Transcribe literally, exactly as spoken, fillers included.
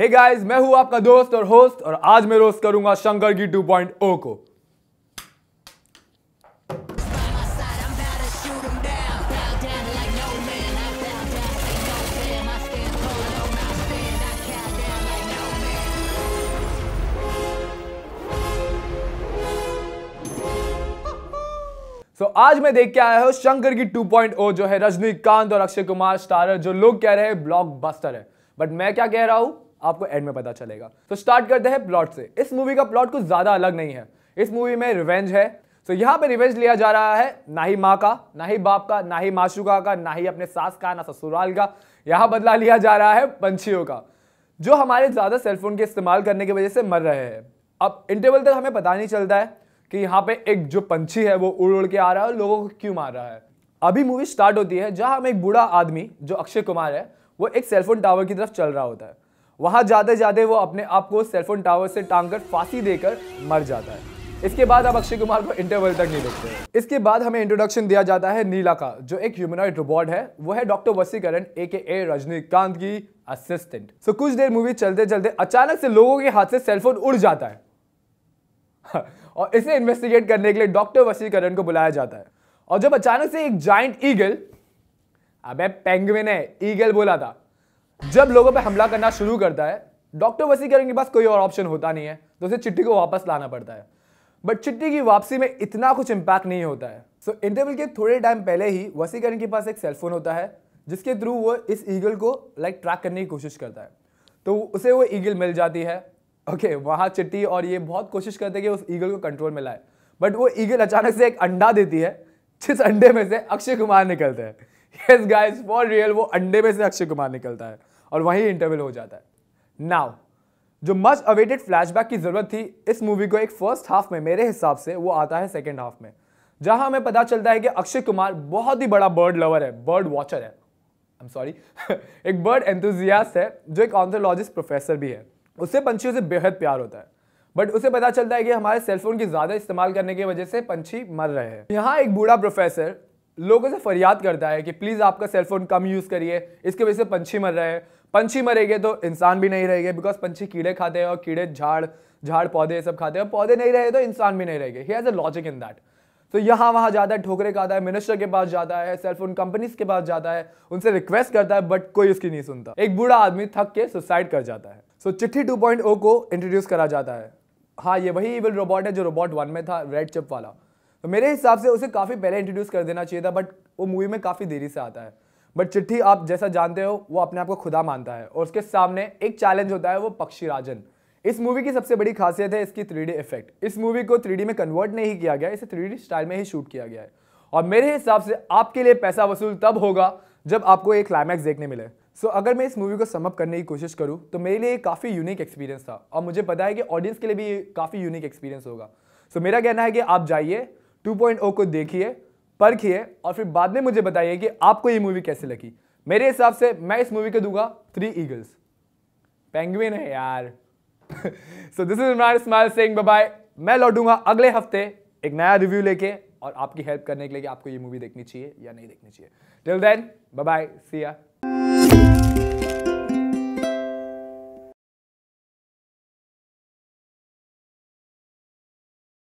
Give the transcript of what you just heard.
हे hey guys, मैं हूं आपका दोस्त और होस्ट और आज मैं रोस्ट करूंगा शंकरगी टू पॉइंट ओ को। So, आज मैं देख के आया हूं शंकरगी टू पॉइंट ओ जो है रजनीकांत और अक्षय कुमार स्टारर, जो लोग कह रहे हैं ब्लॉकबस्टर है, बट मैं क्या कह रहा हूं आपको एंड में पता चलेगा। तो स्टार्ट करते हैं प्लॉट से। इस मूवी का प्लॉट कुछ ज्यादा अलग नहीं है। इस मूवी में रिवेंज है। सो so, यहाँ पे रिवेंज लिया जा रहा है, ना ही माँ का, ना ही बाप का, ना ही माशुका का, ना ही अपने सास का, ना ससुराल का। यहाँ बदला लिया जा रहा है पंछियों का, जो हमारे ज्यादा सेलफोन के इस्तेमाल करने की वजह से मर रहे हैं। अब इंटरवल तक हमें पता नहीं चलता है कि यहाँ पे एक जो पंछी है वो उड़ उड़ के आ रहा है और लोगों को क्यों मार रहा है। अभी मूवी स्टार्ट होती है जहाँ हमें एक बूढ़ा आदमी जो अक्षय कुमार है वो एक सेलफोन टावर की तरफ चल रहा होता है। वहाँ जाते जाते वो अपने आप को सेलफोन टावर से टांग कर फांसी देकर मर जाता है। इसके बाद अब अक्षय कुमार को इंटरवल तक नहीं देखते हैं। इसके बाद हमें इंट्रोडक्शन दिया जाता है नीला का, जो एक ह्यूमनॉइड रोबोट है। वो है डॉक्टर वसीकरण ए के ए रजनीकांत की असिस्टेंट। सो कुछ देर मूवी चलते चलते अचानक से लोगों के हाथ से सेलफोन उड़ जाता है और इसे इन्वेस्टिगेट करने के लिए डॉक्टर वसीकरण को बुलाया जाता है। और जब अचानक से एक जाइंट ईगल, अबे पेंगुइन है, ईगल बोला था, जब लोगों पे हमला करना शुरू करता है, डॉक्टर वसीकरण के पास कोई और ऑप्शन होता नहीं है, तो उसे चिट्टी को वापस लाना पड़ता है। बट चिट्टी की वापसी में इतना कुछ इम्पैक्ट नहीं होता है। सो so, इंटरवल के थोड़े टाइम पहले ही वसीकरण के पास एक सेलफोन होता है, जिसके थ्रू वो इस ईगल को लाइक ट्रैक करने की कोशिश करता है। तो उसे वो ईगल मिल जाती है। ओके okay, वहाँ चिट्टी और ये बहुत कोशिश करते हैं कि उस ईगल को कंट्रोल में लाए, बट वो ईगल अचानक से एक अंडा देती है, जिस अंडे में से अक्षय कुमार निकलते हैं। यस गाइस, फॉर रियल, वो अंडे में से अक्षय कुमार निकलता है और वहीं इंटरवल हो जाता है। नाउ जो मस्ट अवेटेड फ्लैशबैक की जरूरत थी इस मूवी को एक फर्स्ट हाफ में, मेरे हिसाब से वो आता है सेकंड हाफ में, जहां हमें पता चलता है कि अक्षय कुमार बहुत ही बड़ा बर्ड लवर है, बर्ड वॉचर है, आई एम सॉरी एक बर्ड एंथुजियास्ट है, जो एक ऑन्थोलॉजिस्ट प्रोफेसर भी है। उससे पंछियों से बेहद प्यार होता है, बट उसे पता चलता है कि हमारे सेलफोन की ज्यादा इस्तेमाल करने की वजह से पंछी मर रहे हैं। यहाँ एक बूढ़ा प्रोफेसर लोगों से फरियाद करता है कि प्लीज़ आपका सेलफोन कम यूज़ करिए, इसके वजह से पंछी मर रहे हैं। पंछी मरेंगे तो इंसान भी नहीं रहेंगे, बिकॉज पंछी कीड़े खाते हैं और कीड़े झाड़ झाड़ पौधे ये सब खाते हैं, और पौधे नहीं रहे तो इंसान भी नहीं रहेंगे। He has a logic in that. तो यहाँ वहाँ जाता है, ठोकरे खाता है, मिनिस्टर के पास जाता है, सेलफोन कंपनीज के पास जाता है, उनसे रिक्वेस्ट करता है, बट कोई उसकी नहीं सुनता। एक बूढ़ा आदमी थक के सुसाइड कर जाता है। सो चिट्टी टू पॉइंट ओ को इंट्रोड्यूस करा जाता है। हाँ, ये वही इविल रोबोट है जो रोबोट वन में था, रेड चिप वाला। तो मेरे हिसाब से उसे काफ़ी पहले इंट्रोड्यूस कर देना चाहिए था, बट वो मूवी में काफ़ी देरी से आता है। बट चिट्ठी, आप जैसा जानते हो, वो अपने आप को खुदा मानता है और उसके सामने एक चैलेंज होता है, वो पक्षी राजन। इस मूवी की सबसे बड़ी खासियत है इसकी थ्री डी इफेक्ट। इस मूवी को थ्री डी में कन्वर्ट नहीं किया गया, इसे थ्री डी स्टाइल में ही शूट किया गया है। और मेरे हिसाब से आपके लिए पैसा वसूल तब होगा जब आपको एक क्लाइमैक्स देखने मिले। सो so, अगर मैं इस मूवी को समअप करने की कोशिश करूँ तो मेरे लिए काफ़ी यूनिक एक्सपीरियंस था, और मुझे पता है कि ऑडियंस के लिए भी काफ़ी यूनिक एक्सपीरियंस होगा। सो मेरा कहना है कि आप जाइए, टू पॉइंट ओ को देखिए, परखिए, और फिर बाद में मुझे बताइए कि आपको ये मूवी कैसे लगी। मेरे हिसाब से मैं इस मूवी को दूंगा थ्री ईगल्स। पेंगुइन है यार। So this is Imran Ismail saying bye bye. मैं लौटूंगा अगले हफ्ते एक नया रिव्यू लेके और आपकी हेल्प करने के लिए कि आपको ये मूवी देखनी चाहिए या नहीं देखनी चाहिए। Till then, bye bye, see या।